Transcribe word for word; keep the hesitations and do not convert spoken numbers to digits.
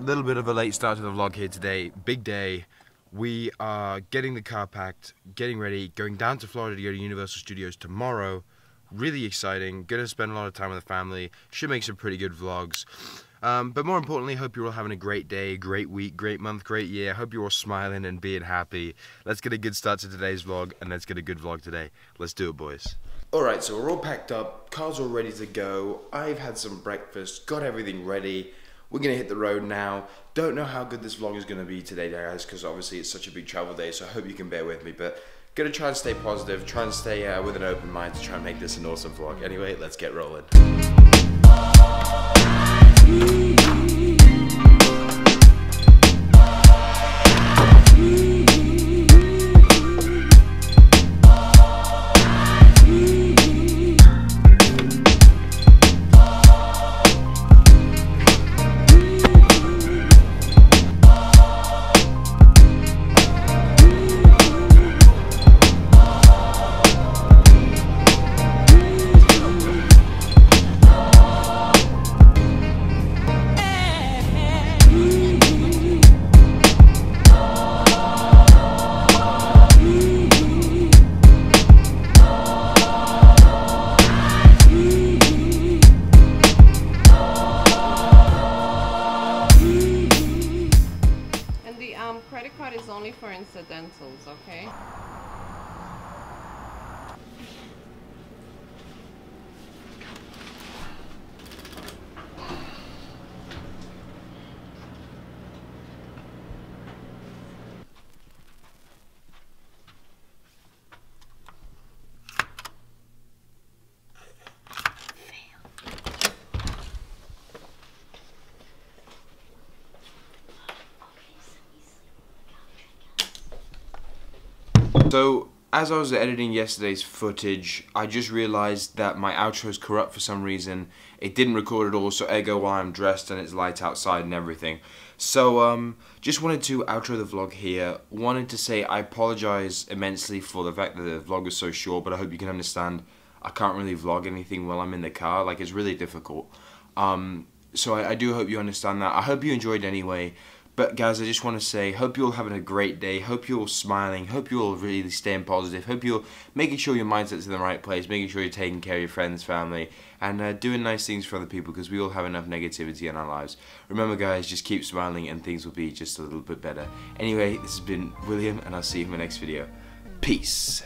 A little bit of a late start to the vlog here today. Big day. We are getting the car packed, getting ready, going down to Florida to go to Universal Studios tomorrow. Really exciting. Gonna spend a lot of time with the family. Should make some pretty good vlogs. Um, but more importantly, hope you're all having a great day, great week, great month, great year. Hope you're all smiling and being happy. Let's get a good start to today's vlog, and let's get a good vlog today. Let's do it, boys. Alright, so we're all packed up. Car's all ready to go. I've had some breakfast, got everything ready. We're gonna hit the road now. Don't know how good this vlog is gonna be today, guys, because obviously it's such a big travel day, so I hope you can bear with me, but gonna try and stay positive, try and stay uh, with an open mind to try and make this an awesome vlog. Anyway, let's get rolling. For incidentals, okay? So, as I was editing yesterday's footage, I just realized that my outro is corrupt for some reason. It didn't record at all, so ergo while I'm dressed and it's light outside and everything. So, um, just wanted to outro the vlog here. Wanted to say I apologize immensely for the fact that the vlog is so short, but I hope you can understand I can't really vlog anything while I'm in the car. Like, it's really difficult. Um, so I, I do hope you understand that. I hope you enjoyed anyway. But guys, I just want to say, hope you're all having a great day, hope you're all smiling, hope you're all really staying positive, hope you're making sure your mindset's in the right place, making sure you're taking care of your friends, family, and uh, doing nice things for other people, because we all have enough negativity in our lives. Remember guys, just keep smiling and things will be just a little bit better. Anyway, this has been William, and I'll see you in my next video. Peace!